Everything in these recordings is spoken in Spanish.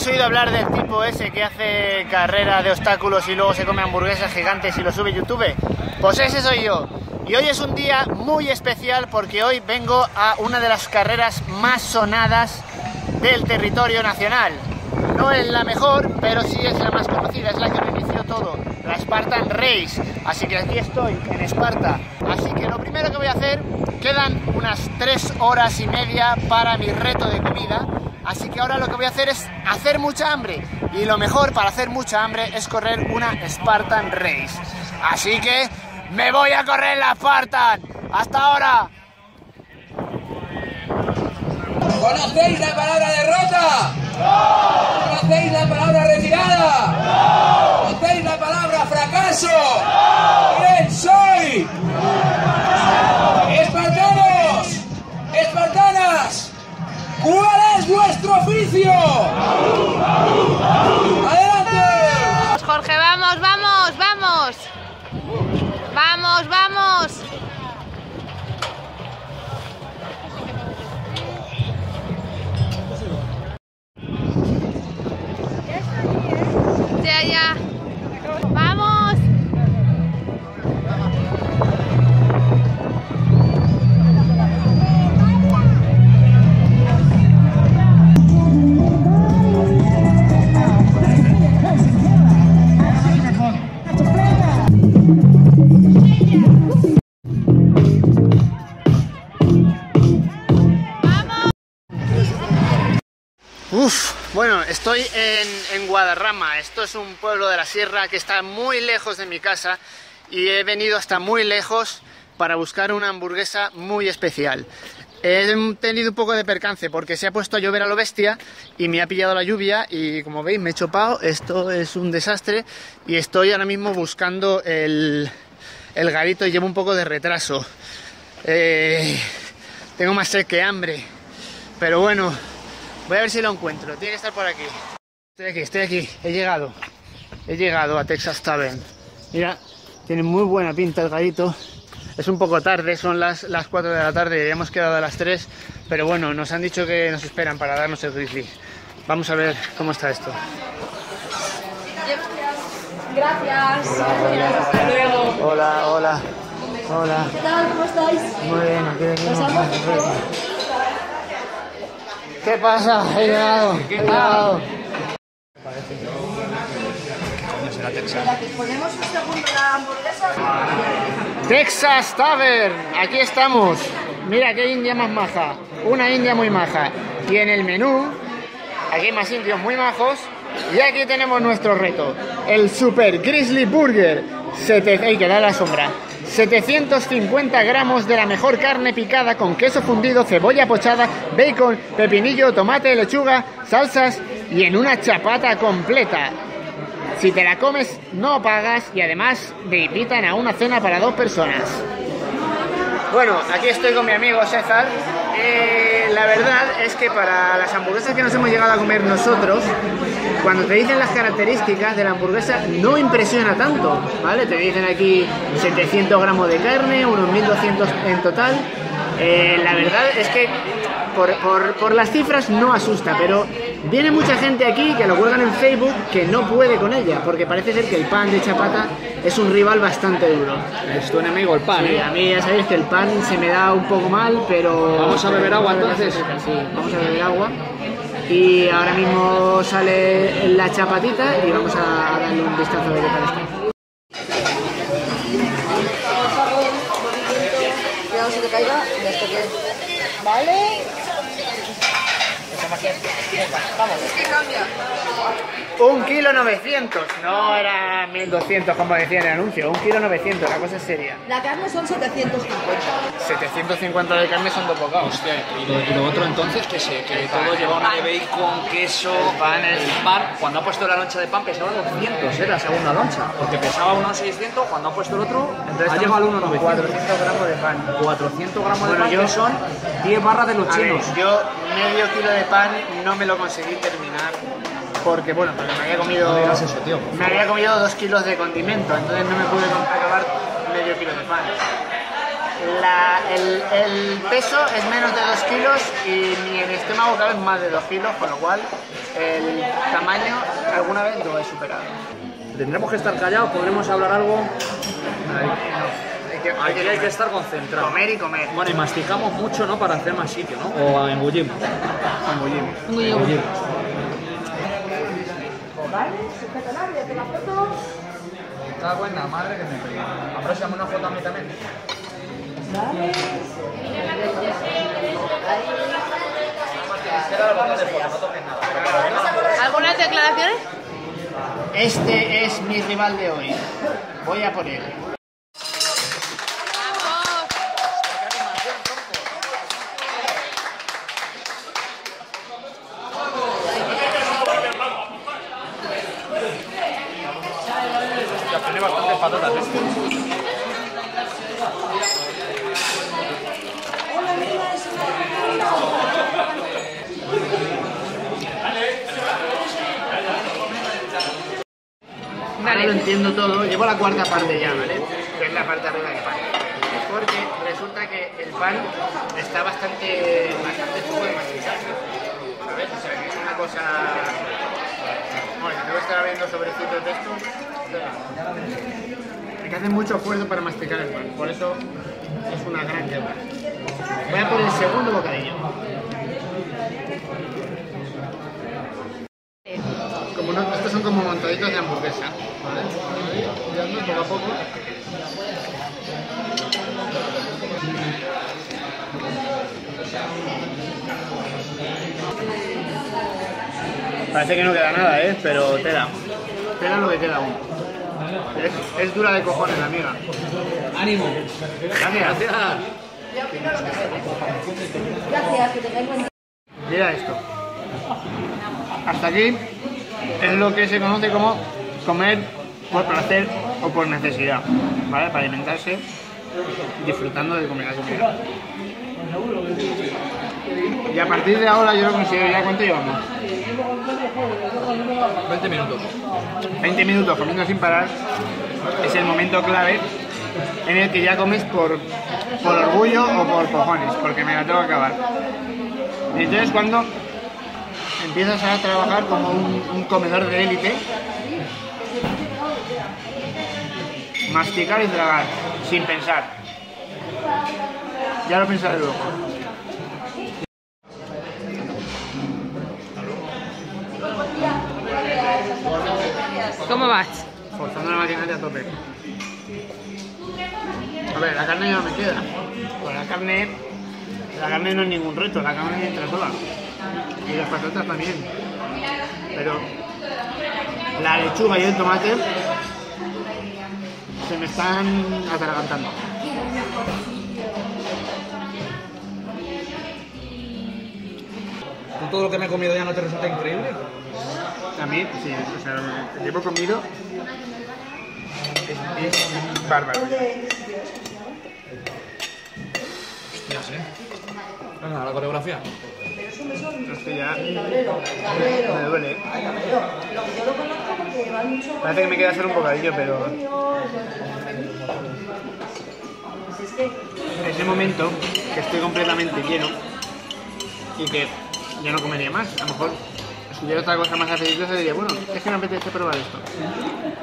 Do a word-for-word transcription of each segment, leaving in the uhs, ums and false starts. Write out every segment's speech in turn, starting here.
¿Habéis oído hablar del tipo ese que hace carrera de obstáculos y luego se come hamburguesas gigantes y lo sube a YouTube? Pues ese soy yo. Y hoy es un día muy especial porque hoy vengo a una de las carreras más sonadas del territorio nacional. No es la mejor, pero sí es la más conocida, es la que me inició todo, la Spartan Race. Así que aquí estoy, en Esparta. Así que lo primero que voy a hacer, quedan unas tres horas y media para mi reto de comida. Así que ahora lo que voy a hacer es hacer mucha hambre. Y lo mejor para hacer mucha hambre es correr una Spartan Race. Así que me voy a correr la Spartan. ¡Hasta ahora! ¿Conocéis la palabra derrota? ¡No! ¿Conocéis la palabra retirada? ¡No! ¿Conocéis la palabra fracaso? ¡No! ¿Quién soy? ¡Espartanos! ¡Espartanas! ¿Cuál es vuestro oficio? ¡Adelante! Jorge, vamos, vamos, vamos. Vamos, vamos. Ya, vamos. Uf. Bueno, estoy en, en Guadarrama. Esto es un pueblo de la sierra que está muy lejos de mi casa y he venido hasta muy lejos para buscar una hamburguesa muy especial. He tenido un poco de percance porque se ha puesto a llover a lo bestia y me ha pillado la lluvia y, como veis, me he chopado. Esto es un desastre y estoy ahora mismo buscando el, el garito y llevo un poco de retraso. Eh, tengo más sed que hambre, pero bueno. Voy a ver si lo encuentro, tiene que estar por aquí. Estoy aquí, estoy aquí, he llegado. He llegado a Texas Tavern. Mira, tiene muy buena pinta el garito. Es un poco tarde, son las, las cuatro de la tarde, ya hemos quedado a las tres. Pero bueno, nos han dicho que nos esperan para darnos el grizzly. Vamos a ver cómo está esto. Gracias. Hasta luego. Hola, hola. Hola. ¿Qué tal? ¿Cómo estáis? Muy bien, aquí venimos. ¿Qué pasa? He llegado, he llegado. Texas Tavern, aquí estamos. Mira qué india más maja, una india muy maja. Y en el menú, aquí hay más indios muy majos. Y aquí tenemos nuestro reto, el Super Grizzly Burger. Hay que dar la sombra. setecientos cincuenta gramos de la mejor carne picada con queso fundido, cebolla pochada, bacon, pepinillo, tomate, lechuga, salsas y en una chapata completa. Si te la comes no pagas y además te invitan a una cena para dos personas. Bueno, aquí estoy con mi amigo César. Eh, la verdad es que para las hamburguesas que nos hemos llegado a comer nosotros, cuando te dicen las características de la hamburguesa no impresiona tanto, ¿vale? Te dicen aquí setecientos gramos de carne, unos mil doscientos en total. Eh, la verdad es que por, por, por las cifras no asusta, pero viene mucha gente aquí que lo cuelgan en Facebook que no puede con ella, porque parece ser que el pan de chapata es un rival bastante duro. Es tu enemigo el pan, sí, ¿eh? A mí ya sabéis que el pan se me da un poco mal, pero... Vamos a beber agua entonces. Sí, vamos a beber agua. Y ahora mismo sale la chapatita y vamos a darle un vistazo de qué tal está. Cuidado si te caiga, ya está bien. ¿Vale? Un kilo novecientos, no era mil doscientos como decía en el anuncio, un kilo novecientos, la cosa es seria. La carne son setecientos cincuenta. setecientos cincuenta de carne son dos bocados. Hostia, y lo, y lo otro entonces que se que todo lleva una de bacon, queso, el pan, el pan. Cuando ha puesto la loncha de pan pesaba doscientos, era ¿eh? La segunda loncha, porque pesaba unos seiscientos, cuando ha puesto el otro entonces ha llegado al uno noventa. cuatrocientos gramos de pan. cuatrocientos gramos bueno, de pan yo, que son diez barras de los chinos. Ver, yo medio kilo de pan no me lo conseguí terminar. Porque bueno, porque me había comido no eso, tío, me había comido dos kilos de condimento, entonces no me pude acabar medio kilo de pan. La, el, el peso es menos de dos kilos y mi estómago cabe más de dos kilos, con lo cual el tamaño alguna vez lo he superado. ¿Tendremos que estar callados? ¿Podremos hablar algo? Ahí. Hay que, hay Aquí que hay que estar concentrado. Comer y comer. Bueno, y masticamos mucho, ¿no? Para hacer más sitio, ¿no? O engullimos. Engullimos. Engullimos. Engullimos. Vale, sujétala, mírate la foto. Me cago en la madre que me pega. Apróchame una foto a mí también. Vale. ¿Algunas declaraciones? Este es mi rival de hoy. Voy a por él. Lo entiendo todo, llevo la cuarta parte ya, ¿vale? Que es la parte arriba del pan. Porque resulta que el pan está bastante, bastante poco de masticar, ¿sabes? O sea, que es una cosa... Bueno, si te voy a estar viendo sobrecitos de esto... Hay que hacer mucho esfuerzo para masticar el pan, por eso es una gran quebra. Voy a por el segundo bocadillo. Como no, estos son como montaditos de hamburguesa. ¿Vale? Mirando poco a poco. Parece que no queda nada, ¿eh? Pero tela. Tela lo que queda aún. Es, es dura de cojones, amiga. ¡Ánimo! Gracias. Gracias, que tengáis buen día. Mira esto. Hasta aquí es lo que se conoce como comer por placer o por necesidad, ¿vale? Para alimentarse disfrutando de comida comida. Y a partir de ahora yo lo considero ya, ¿cuánto llevamos? veinte minutos. veinte minutos comiendo sin parar es el momento clave en el que ya comes por, por orgullo o por cojones, porque me la tengo que acabar. Y entonces cuando empiezas a trabajar como un, un comedor de élite, masticar y tragar, sin pensar. Ya lo pensaré luego. ¿Cómo vas? Forzando la maquinaria a tope. A ver, la carne ya no me queda. Pues la carne... La carne no es ningún reto, la carne entra sola. Y las patatas también. Pero... la lechuga y el tomate... se me están atragantando. ¿Con todo lo que me he comido ya no te resulta increíble? A mí, sí. O sea, lo que llevo comido es, es bárbaro. Hostias, ¿eh? Venga, la coreografía. Esto ya me duele. Parece que me queda hacer un bocadillo, pero... es el momento que estoy completamente lleno y que ya no comería más. A lo mejor si hubiera otra cosa más apetitosa diría, bueno, es que me apetece probar esto.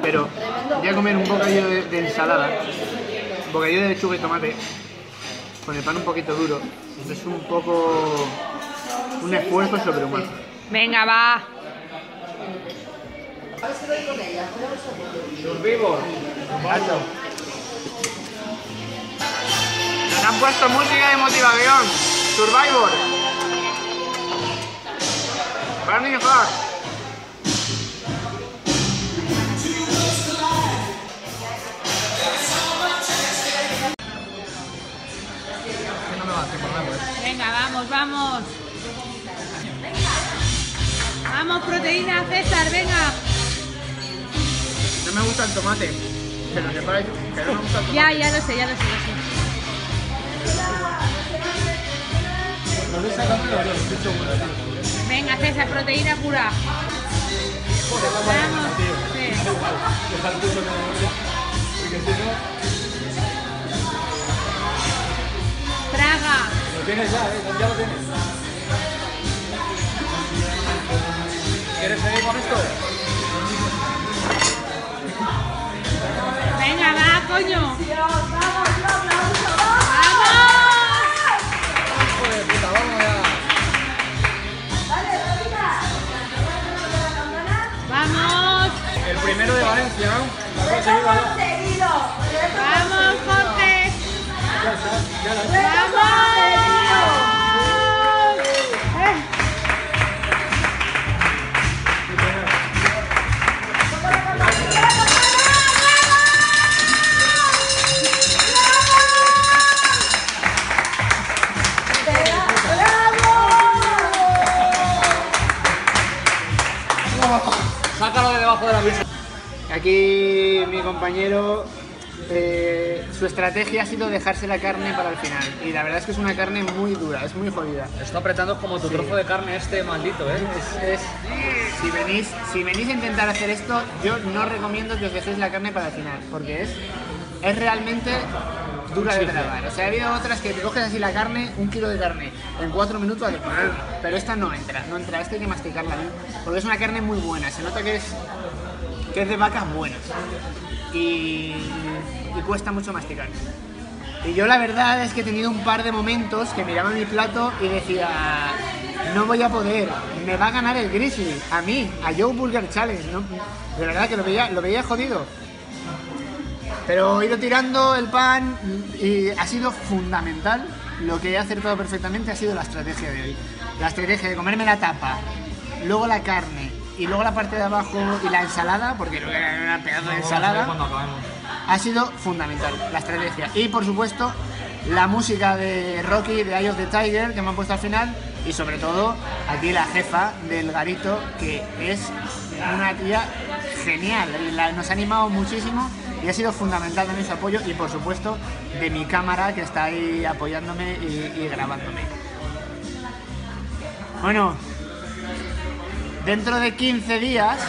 Pero voy a comer un bocadillo de, de ensalada, un bocadillo de lechuga y tomate, con el pan un poquito duro. Es un poco... un esfuerzo sobrehumano. Venga, va. Los vivos. Nos han puesto música de motivación. Survivor. Burning Heart. Venga, vamos, vamos. Vamos, proteína, César, venga. No me gusta el tomate. Se lo separa, que no me gusta el tomate. Ya, ya lo sé, ya lo sé, lo sé. Venga, César, proteína pura. Vamos. Traga. Lo tienes ya, eh, ya lo tienes. ¿Quieres seguir con esto? Venga, va, coño. Primero de Valencia, ¿no? ¡Lo he conseguido! ¡Vamos, Jorge! ¡Vamos! ¡Bravo! Sácalo de debajo de la mesa. Aquí mi compañero, eh, su estrategia ha sido dejarse la carne para el final. Y la verdad es que es una carne muy dura, es muy jodida. Está apretando como tu sí. trozo de carne este maldito, ¿eh? Es, es, si, venís, si venís a intentar hacer esto, yo no recomiendo que os dejéis la carne para el final. Porque es, es realmente dura de tragar. O sea, ha habido otras que te coges así la carne, un kilo de carne, en cuatro minutos, pero esta no entra, no entra. Esta hay que masticarla bien, porque es una carne muy buena, se nota que es... que es de vacas buenas y, y cuesta mucho masticar. Y yo la verdad es que he tenido un par de momentos que miraba mi plato y decía, no voy a poder, me va a ganar el Grizzly, a mí, a Joe Burger Challenge, ¿no? De verdad que lo veía, lo veía jodido. Pero he ido tirando el pan y ha sido fundamental. Lo que he acertado perfectamente ha sido la estrategia de hoy. La estrategia de comerme la tapa, luego la carne, y luego la parte de abajo y la ensalada, porque creo que era una pedazo de ensalada, ha sido fundamental la estrategia. Y por supuesto, la música de Rocky, de Eye of the Tiger, que me han puesto al final, y sobre todo, aquí la jefa del garito, que es una tía genial, la, nos ha animado muchísimo y ha sido fundamental también su apoyo, y por supuesto, de mi cámara, que está ahí apoyándome y, y grabándome. Bueno, dentro de quince días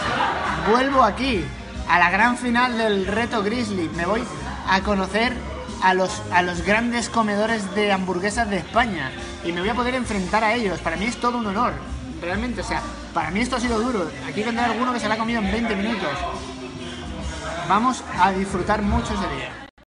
vuelvo aquí, a la gran final del reto Grizzly. Me voy a conocer a los, a los grandes comedores de hamburguesas de España y me voy a poder enfrentar a ellos. Para mí es todo un honor, realmente. O sea, para mí esto ha sido duro. Aquí tendrá alguno que se la ha comido en veinte minutos. Vamos a disfrutar mucho ese día.